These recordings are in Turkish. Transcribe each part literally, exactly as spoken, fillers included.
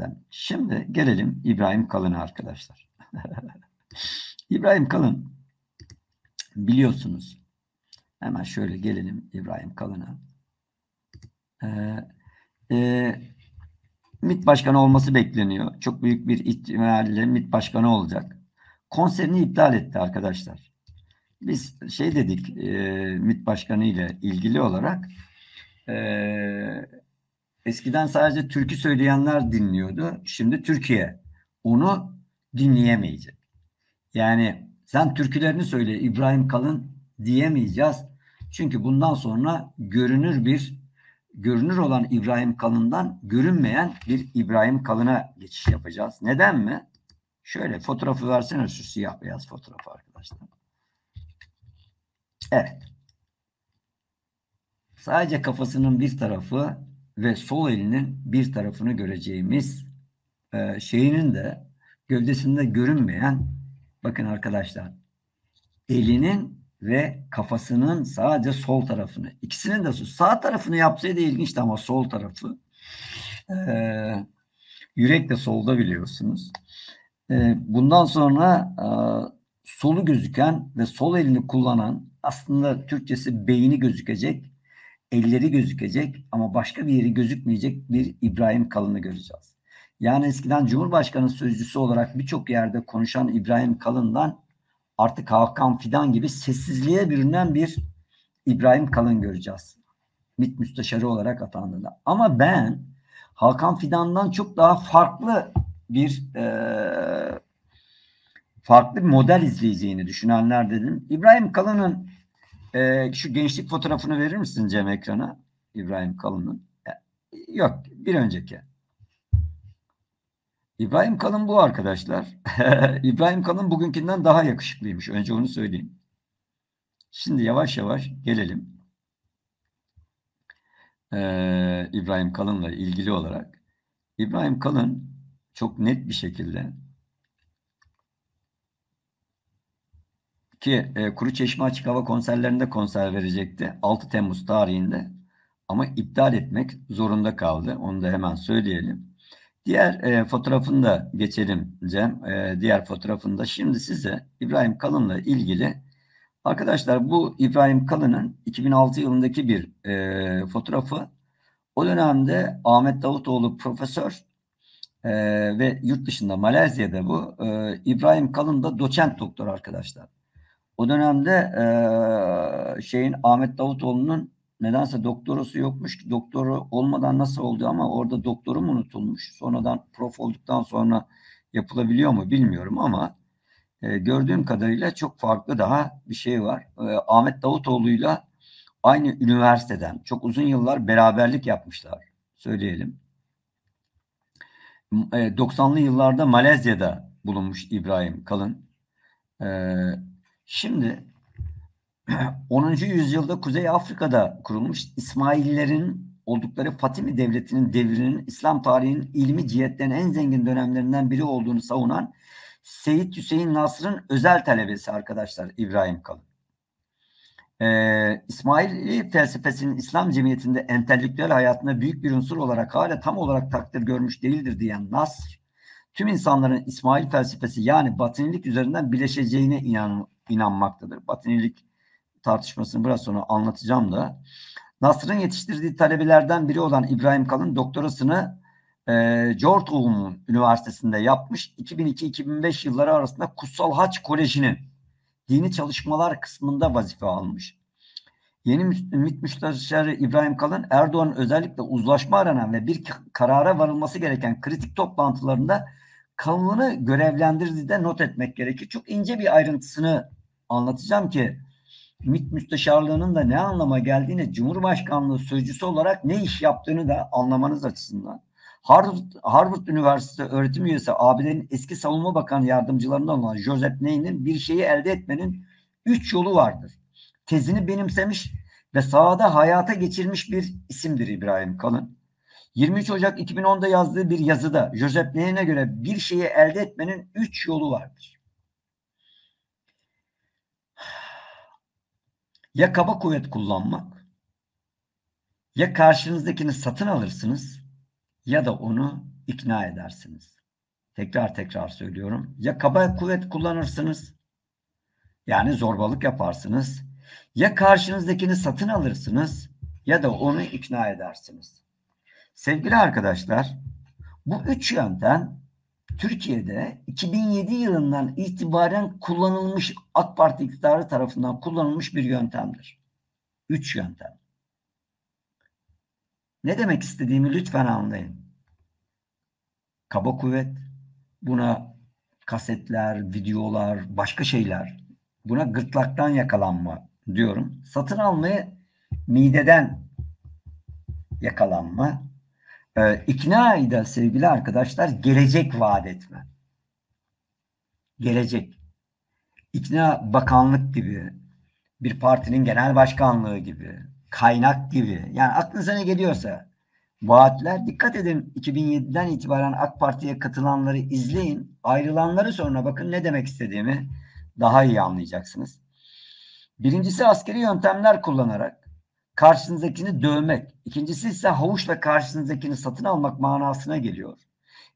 Zaten. Şimdi gelelim İbrahim Kalın'a arkadaşlar. İbrahim Kalın biliyorsunuz. Hemen şöyle gelelim İbrahim Kalın'a. Ee, e, MİT başkanı olması bekleniyor. Çok büyük bir ihtimalle MİT başkanı olacak. Konserini iptal etti arkadaşlar. Biz şey dedik e, MİT başkanı ile ilgili olarak eee eskiden sadece türkü söyleyenler dinliyordu. Şimdi Türkiye onu dinleyemeyecek. Yani sen türkülerini söyle İbrahim Kalın diyemeyeceğiz. Çünkü bundan sonra görünür bir görünür olan İbrahim Kalın'dan görünmeyen bir İbrahim Kalın'a geçiş yapacağız. Neden mi? Şöyle fotoğrafı versene, şu siyah beyaz fotoğrafı arkadaşlar. Evet. Sadece kafasının bir tarafı ve sol elinin bir tarafını göreceğimiz e, şeyinin de gövdesinde görünmeyen, bakın arkadaşlar, elinin ve kafasının sadece sol tarafını, ikisinin de sağ tarafını yapsaydı ilginçti ama sol tarafı e, yürek de solda biliyorsunuz. E, bundan sonra e, solu gözüken ve sol elini kullanan, aslında Türkçesi beyni gözükecek, elleri gözükecek ama başka bir yeri gözükmeyecek bir İbrahim Kalın'ı göreceğiz. Yani eskiden Cumhurbaşkanı sözcüsü olarak birçok yerde konuşan İbrahim Kalın'dan artık Hakan Fidan gibi sessizliğe bürünen bir İbrahim Kalın göreceğiz. MİT müsteşarı olarak atandığında. Ama ben Hakan Fidan'dan çok daha farklı bir e, farklı bir model izleyeceğini düşünenler dedim. İbrahim Kalın'ın Ee, şu gençlik fotoğrafını verir misin Cem ekrana? İbrahim Kalın'ın. Yok, bir önceki. İbrahim Kalın bu arkadaşlar. İbrahim Kalın bugünkünden daha yakışıklıymış. Önce onu söyleyeyim. Şimdi yavaş yavaş gelelim. Ee, İbrahim Kalın'la ilgili olarak. İbrahim Kalın çok net bir şekilde ki e, Kuruçeşme Açık Hava konserlerinde konser verecekti altı Temmuz tarihinde ama iptal etmek zorunda kaldı. Onu da hemen söyleyelim. Diğer e, fotoğrafını da geçelim Cem. E, diğer fotoğrafında şimdi size İbrahim Kalın'la ilgili arkadaşlar, bu İbrahim Kalın'ın iki bin altı yılındaki bir e, fotoğrafı. O dönemde Ahmet Davutoğlu profesör e, ve yurt dışında Malezya'da bu. E, İbrahim Kalın da doçent doktor arkadaşlar. O dönemde e, şeyin Ahmet Davutoğlu'nun nedense doktorası yokmuş. Doktoru olmadan nasıl oldu ama orada doktoru mu unutulmuş? Sonradan prof olduktan sonra yapılabiliyor mu bilmiyorum ama e, gördüğüm kadarıyla çok farklı daha bir şey var. E, Ahmet Davutoğlu'yla aynı üniversiteden çok uzun yıllar beraberlik yapmışlar. Söyleyelim. E, doksanlı yıllarda Malezya'da bulunmuş İbrahim Kalın. E, Şimdi onuncu yüzyılda Kuzey Afrika'da kurulmuş İsmaililerin oldukları Fatimi Devleti'nin devrinin İslam tarihinin ilmi cihetten en zengin dönemlerinden biri olduğunu savunan Seyit Hüseyin Nasr'ın özel talebesi arkadaşlar İbrahim Kalın. Ee, İsmaili felsefesinin İslam cemiyetinde entelektüel hayatına büyük bir unsur olarak hala tam olarak takdir görmüş değildir diyen Nasr, tüm insanların İsmail felsefesi yani Batinilik üzerinden birleşeceğine inanır. inanmaktadır. Batinilik tartışmasını biraz sonra anlatacağım da. Nasr'ın yetiştirdiği talebelerden biri olan İbrahim Kalın doktorasını e, Georgetown Üniversitesi'nde yapmış. iki bin iki iki bin beş yılları arasında Kutsal Haç Koleji'nin dini çalışmalar kısmında vazife almış. Yeni MİT müsteşarı İbrahim Kalın, Erdoğan'ın özellikle uzlaşma aranan ve bir karara varılması gereken kritik toplantılarında Kalın'ı görevlendirdiği de not etmek gerekir. Çok ince bir ayrıntısını anlatacağım ki MİT müsteşarlığının da ne anlama geldiğini, Cumhurbaşkanlığı sözcüsü olarak ne iş yaptığını da anlamanız açısından. Harvard, Harvard Üniversitesi öğretim üyesi A B D'nin eski savunma bakanı yardımcılarından olan Joseph Nye'nin bir şeyi elde etmenin üç yolu vardır tezini benimsemiş ve sahada hayata geçirmiş bir isimdir İbrahim Kalın. yirmi üç Ocak iki bin onda yazdığı bir yazıda Joseph Nye'ye göre bir şeyi elde etmenin üç yolu vardır. Ya kaba kuvvet kullanmak, ya karşınızdakini satın alırsınız, ya da onu ikna edersiniz. Tekrar tekrar söylüyorum. Ya kaba kuvvet kullanırsınız, yani zorbalık yaparsınız. Ya karşınızdakini satın alırsınız ya da onu ikna edersiniz. Sevgili arkadaşlar, bu üç yöntem Türkiye'de iki bin yedi yılından itibaren kullanılmış, AK Parti iktidarı tarafından kullanılmış bir yöntemdir. Üç yöntem. Ne demek istediğimi lütfen anlayın. Kaba kuvvet, buna kasetler, videolar, başka şeyler, buna gırtlaktan yakalanma diyorum. Satın almayı mideden yakalanma. Ee, ikna eder sevgili arkadaşlar, gelecek vaat etme. Gelecek. İkna bakanlık gibi, bir partinin genel başkanlığı gibi, kaynak gibi. Yani aklınıza ne geliyorsa vaatler. Dikkat edin, iki bin yediden itibaren AK Parti'ye katılanları izleyin. Ayrılanları sonra bakın, ne demek istediğimi daha iyi anlayacaksınız. Birincisi, askeri yöntemler kullanarak karşınızdakini dövmek. İkincisi ise havuçla karşınızdakini satın almak manasına geliyor.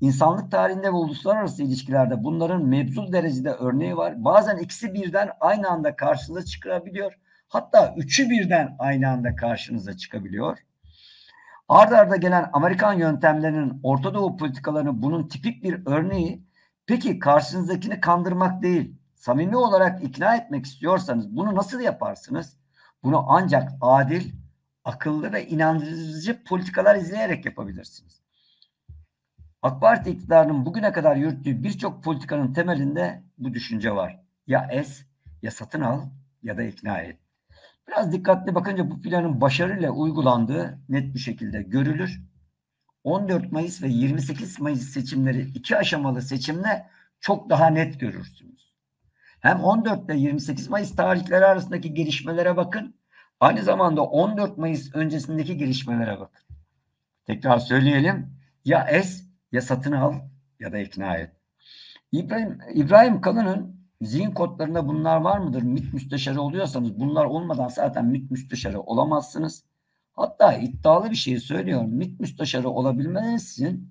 İnsanlık tarihinde ve uluslararası ilişkilerde bunların mevzu derecede örneği var. Bazen ikisi birden aynı anda karşınıza çıkabiliyor. Hatta üçü birden aynı anda karşınıza çıkabiliyor. Arda arda gelen Amerikan yöntemlerinin Orta Doğu politikalarının bunun tipik bir örneği. Peki karşınızdakini kandırmak değil, samimi olarak ikna etmek istiyorsanız bunu nasıl yaparsınız? Bunu ancak adil, akıllı ve inandırıcı politikalar izleyerek yapabilirsiniz. AK Parti iktidarının bugüne kadar yürüttüğü birçok politikanın temelinde bu düşünce var. Ya es, ya satın al, ya da ikna et. Biraz dikkatli bakınca bu planın başarıyla uygulandığı net bir şekilde görülür. on dört Mayıs ve yirmi sekiz Mayıs seçimleri, iki aşamalı seçimle çok daha net görürsünüz. Hem on dört ile yirmi sekiz Mayıs tarihleri arasındaki gelişmelere bakın. Aynı zamanda on dört Mayıs öncesindeki gelişmelere bakın. Tekrar söyleyelim. Ya es, ya satın al, ya da ikna et. İbrahim, İbrahim Kalın'ın zihin kodlarında bunlar var mıdır? MİT müsteşarı oluyorsanız bunlar olmadan zaten MİT müsteşarı olamazsınız. Hatta iddialı bir şey söylüyorum. MİT müsteşarı olabilmeniz için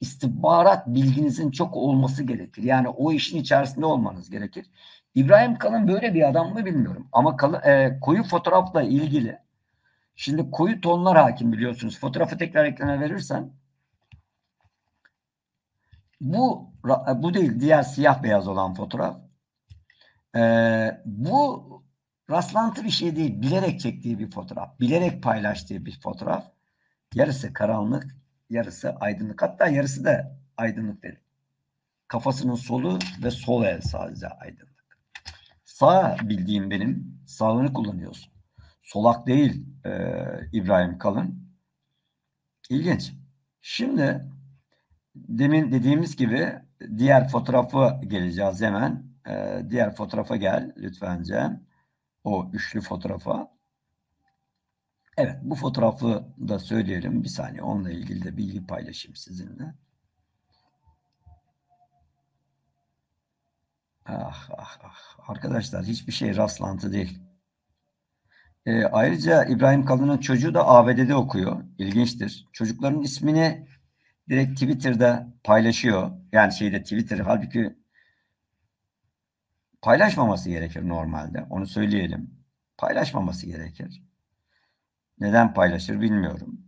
istihbarat bilginizin çok olması gerekir. Yani o işin içerisinde olmanız gerekir. İbrahim Kalın böyle bir adam mı bilmiyorum. Ama Kalın, e, koyu fotoğrafla ilgili. Şimdi koyu tonlar hakim, biliyorsunuz. Fotoğrafı tekrar ekrana verirsen. Bu, bu değil, diğer siyah beyaz olan fotoğraf. Ee, bu rastlantı bir şey değil. Bilerek çektiği bir fotoğraf. Bilerek paylaştığı bir fotoğraf. Yarısı karanlık, yarısı aydınlık. Hatta yarısı da aydınlık değil. Kafasının solu ve sol el sadece aydınlık. Sağ bildiğim benim. Sağını kullanıyorsun. Solak değil e, İbrahim Kalın. İlginç. Şimdi demin dediğimiz gibi diğer fotoğrafı geleceğiz hemen. Ee, diğer fotoğrafa gel lütfence. O üçlü fotoğrafa. Evet, bu fotoğrafı da söyleyelim. Bir saniye, onunla ilgili de bilgi paylaşayım sizinle. Ah ah ah. Arkadaşlar, hiçbir şey rastlantı değil. Ee, ayrıca İbrahim Kalın'ın çocuğu da A B D'de okuyor. İlginçtir. Çocukların ismini direkt Twitter'da paylaşıyor. Yani şeyde Twitter. Halbuki paylaşmaması gerekir normalde. Onu söyleyelim. Paylaşmaması gerekir. Neden paylaşır bilmiyorum.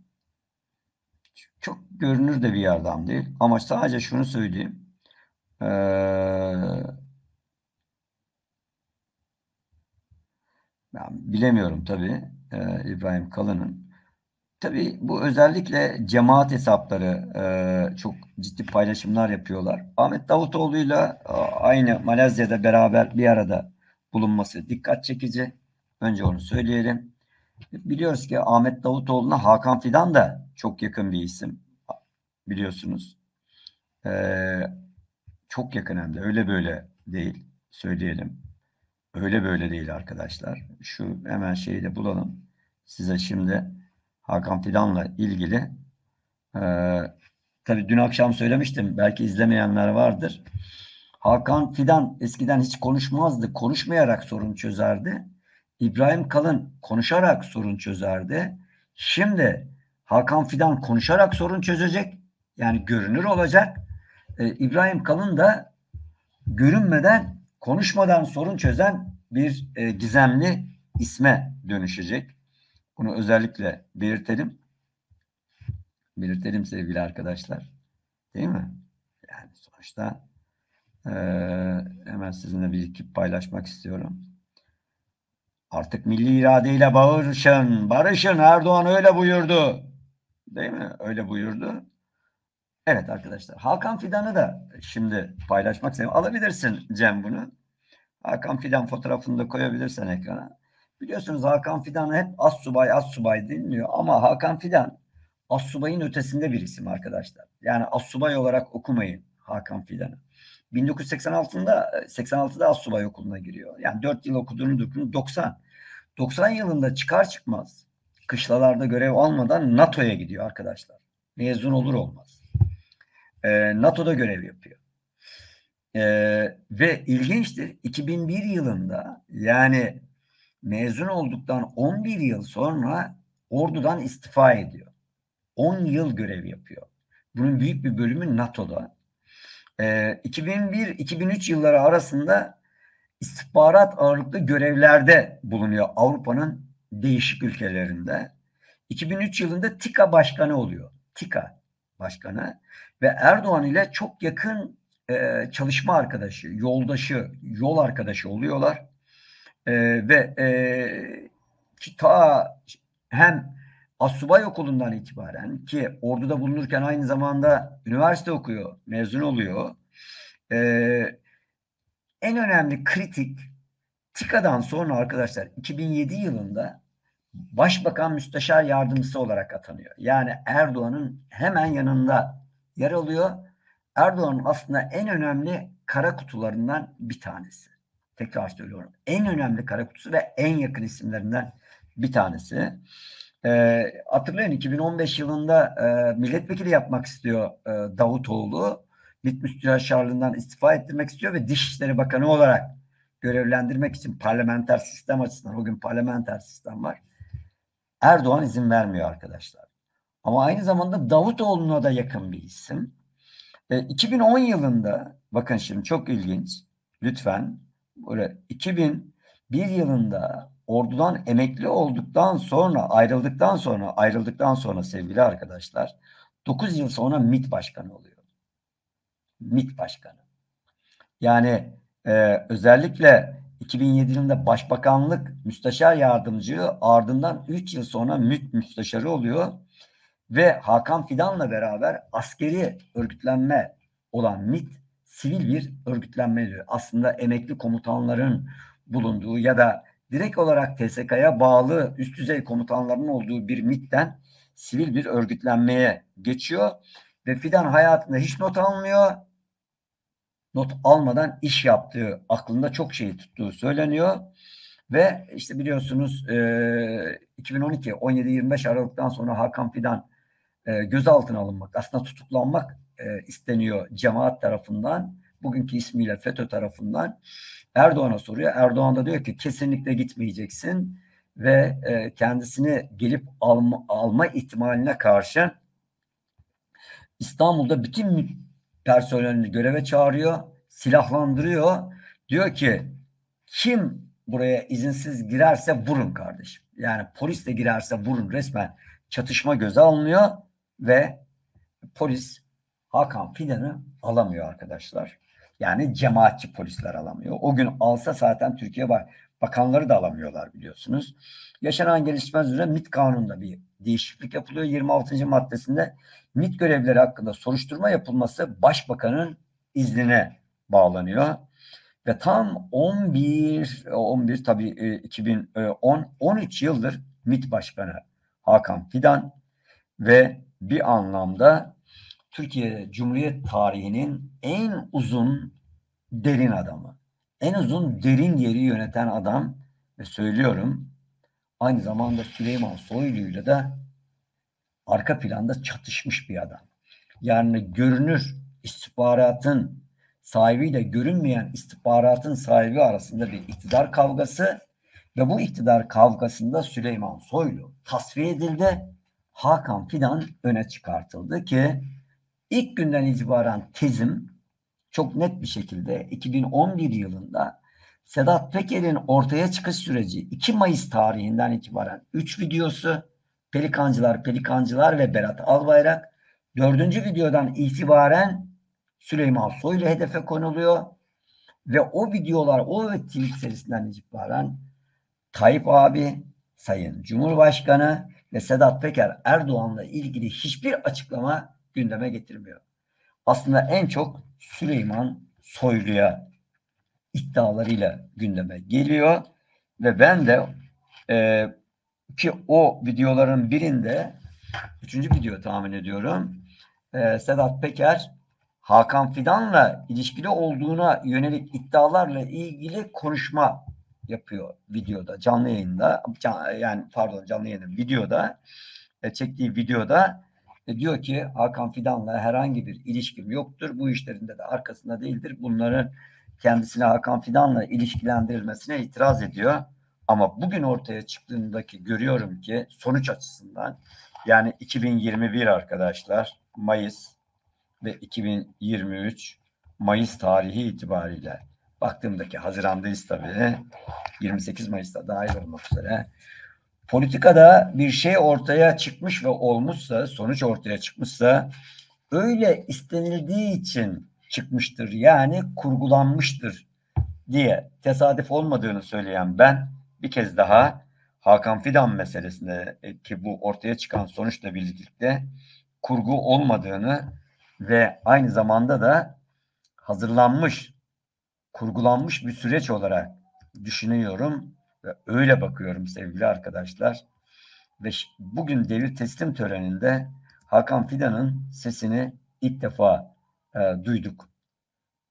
Çok görünür de bir yerden değil. Ama sadece şunu söyleyeyim. Ee, ben bilemiyorum tabii ee, İbrahim Kalın'ın. Tabii bu özellikle cemaat hesapları e, çok ciddi paylaşımlar yapıyorlar. Ahmet Davutoğlu'yla aynı Malezya'da beraber bir arada bulunması dikkat çekici. Önce onu söyleyelim. Biliyoruz ki Ahmet Davutoğlu'na Hakan Fidan da çok yakın bir isim. Biliyorsunuz. E, çok yakın, hem de öyle böyle değil. Söyleyelim. Öyle böyle değil arkadaşlar. Şu hemen şeyi de bulalım. Size şimdi Hakan Fidan'la ilgili e, tabii dün akşam söylemiştim, belki izlemeyenler vardır. Hakan Fidan eskiden hiç konuşmazdı. Konuşmayarak sorun çözerdi. İbrahim Kalın konuşarak sorun çözerdi. Şimdi Hakan Fidan konuşarak sorun çözecek. Yani görünür olacak. Ee, İbrahim Kalın da görünmeden, konuşmadan sorun çözen bir e, gizemli isme dönüşecek. Bunu özellikle belirtelim. Belirtelim sevgili arkadaşlar. Değil mi? Yani sonuçta e, hemen sizinle bir iki paylaşmak istiyorum. Artık milli iradeyle bağırışın, barışın. Erdoğan öyle buyurdu. Değil mi? Öyle buyurdu. Evet arkadaşlar. Hakan Fidan'ı da şimdi paylaşmak istiyorum. Alabilirsin Cem bunu. Hakan Fidan fotoğrafını da koyabilirsen ekrana. Biliyorsunuz Hakan Fidan hep assubay assubay deniliyor. Ama Hakan Fidan assubayın ötesinde bir isim arkadaşlar. Yani assubay olarak okumayın Hakan Fidan'ı. bin dokuz yüz seksen altıda seksen altıda assubay okuluna giriyor. Yani dört yıl okuduğunu doksan doksan yılında çıkar çıkmaz kışlalarda görev almadan NATO'ya gidiyor arkadaşlar. Mezun olur olmaz. E, NATO'da görev yapıyor. E, ve ilginçtir, iki bin bir yılında, yani mezun olduktan on bir yıl sonra ordudan istifa ediyor. on yıl görev yapıyor. Bunun büyük bir bölümü NATO'da. iki bin bir iki bin üç yılları arasında istihbarat ağırlıklı görevlerde bulunuyor Avrupa'nın değişik ülkelerinde. iki bin üç yılında TİKA başkanı oluyor. TİKA başkanı ve Erdoğan ile çok yakın e, çalışma arkadaşı, yoldaşı, yol arkadaşı oluyorlar. E, ve e, ki ta hem assubay okulundan itibaren, ki orduda bulunurken aynı zamanda üniversite okuyor, mezun oluyor. Ee, en önemli kritik, TİKA'dan sonra arkadaşlar iki bin yedi yılında Başbakan Müsteşar Yardımcısı olarak atanıyor. Yani Erdoğan'ın hemen yanında yer alıyor. Erdoğan'ın aslında en önemli kara kutularından bir tanesi. Tekrar söylüyorum. En önemli kara kutusu ve en yakın isimlerinden bir tanesi. E, hatırlayın iki bin on beş yılında e, milletvekili yapmak istiyor e, Davutoğlu. MİT müsteşarlığından istifa ettirmek istiyor ve Dışişleri Bakanı olarak görevlendirmek için parlamenter sistem açısından, o gün parlamenter sistem var. Erdoğan izin vermiyor arkadaşlar. Ama aynı zamanda Davutoğlu'na da yakın bir isim. E, iki bin on yılında, bakın şimdi çok ilginç, lütfen böyle iki bin bir yılında ordudan emekli olduktan sonra, ayrıldıktan sonra, ayrıldıktan sonra sevgili arkadaşlar, dokuz yıl sonra MİT başkanı oluyor. MİT başkanı. Yani e, özellikle iki bin yedi yılında başbakanlık müsteşar yardımcısı, ardından üç yıl sonra MİT müsteşarı oluyor ve Hakan Fidan'la beraber askeri örgütlenme olan MİT, sivil bir örgütlenme diyor. Aslında emekli komutanların bulunduğu ya da direkt olarak T S K'ya bağlı üst düzey komutanların olduğu bir MİT'ten sivil bir örgütlenmeye geçiyor. Ve Fidan hayatında hiç not almıyor. Not almadan iş yaptığı, aklında çok şeyi tuttuğu söyleniyor. Ve işte biliyorsunuz iki bin on iki on yedi yirmi beş Aralık'tan sonra Hakan Fidan gözaltına alınmak, aslında tutuklanmak isteniyor cemaat tarafından. Bugünkü ismiyle FETÖ tarafından Erdoğan'a soruyor. Erdoğan da diyor ki kesinlikle gitmeyeceksin ve e, kendisini gelip alma, alma ihtimaline karşı İstanbul'da bütün personelini göreve çağırıyor, silahlandırıyor. Diyor ki kim buraya izinsiz girerse vurun kardeşim. Yani polis de girerse vurun, resmen çatışma göze alınıyor ve polis Hakan Fidan'ı alamıyor arkadaşlar. Yani cemaatçi polisler alamıyor. O gün alsa zaten Türkiye bakanları da alamıyorlar biliyorsunuz. Yaşanan gelişmeler üzerine MİT kanununda bir değişiklik yapılıyor. yirmi altıncı maddesinde MİT görevleri hakkında soruşturma yapılması başbakanın iznine bağlanıyor. Ve tam on bir, on bir tabii iki bin on, on üç yıldır MİT başkanı Hakan Fidan ve bir anlamda Türkiye Cumhuriyet tarihinin en uzun derin adamı. En uzun derin yeri yöneten adam ve söylüyorum aynı zamanda Süleyman Soylu'yla da arka planda çatışmış bir adam. Yani görünür istihbaratın sahibiyle görünmeyen istihbaratın sahibi arasında bir iktidar kavgası ve bu iktidar kavgasında Süleyman Soylu tasfiye edildi. Hakan Fidan öne çıkartıldı ki İlk günden itibaren tezim çok net bir şekilde iki bin on bir yılında Sedat Peker'in ortaya çıkış süreci iki Mayıs tarihinden itibaren üç videosu, Pelikancılar, Pelikancılar ve Berat Albayrak, dördüncü videodan itibaren Süleyman Soylu hedefe konuluyor ve o videolar, o ve tweet serisinden itibaren Tayyip abi, Sayın Cumhurbaşkanı ve Sedat Peker Erdoğan'la ilgili hiçbir açıklama gündeme getirmiyor. Aslında en çok Süleyman Soylu'ya iddialarıyla gündeme geliyor ve ben de e, ki o videoların birinde, üçüncü video tahmin ediyorum, e, Sedat Peker Hakan Fidan'la ilişkili olduğuna yönelik iddialarla ilgili konuşma yapıyor videoda, canlı yayında, can, yani pardon canlı yayında videoda e, çektiği videoda e, diyor ki Hakan Fidan'la herhangi bir ilişkim yoktur, bu işlerinde de arkasında değildir, bunların kendisine Hakan Fidan'la ilişkilendirilmesine itiraz ediyor. Ama bugün ortaya çıktığındaki görüyorum ki sonuç açısından, yani iki bin yirmi bir arkadaşlar Mayıs ve iki bin yirmi üç Mayıs tarihi itibariyle baktığımdaki, Haziran'dayız tabii, yirmi sekiz Mayıs'ta dahil olmak üzere, politikada bir şey ortaya çıkmış ve olmuşsa, sonuç ortaya çıkmışsa öyle istenildiği için çıkmıştır, yani kurgulanmıştır diye, tesadüf olmadığını söyleyen ben bir kez daha Hakan Fidan meselesinde ki bu ortaya çıkan sonuçla birlikte kurgu olmadığını ve aynı zamanda da hazırlanmış, kurgulanmış bir süreç olarak düşünüyorum ve öyle bakıyorum sevgili arkadaşlar. Ve bugün devir teslim töreninde Hakan Fidan'ın sesini ilk defa E, duyduk.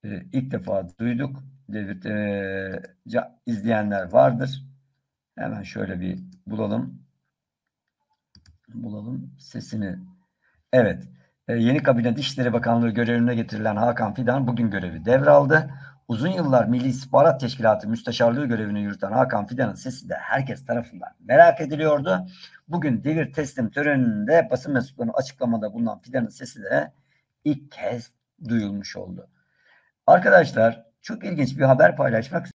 E, ilk defa duyduk. Devlet, e, izleyenler vardır. Hemen şöyle bir bulalım. Bulalım sesini. Evet. E, yeni kabine Dışişleri Bakanlığı görevine getirilen Hakan Fidan bugün görevi devraldı. Uzun yıllar Milli İstihbarat Teşkilatı Müsteşarlığı görevini yürüten Hakan Fidan'ın sesi de herkes tarafından merak ediliyordu. Bugün devir teslim töreninde basın mensuplarının açıklamada bulunan Fidan'ın sesi de ilk kez duyulmuş oldu. Arkadaşlar, çok ilginç bir haber paylaşmak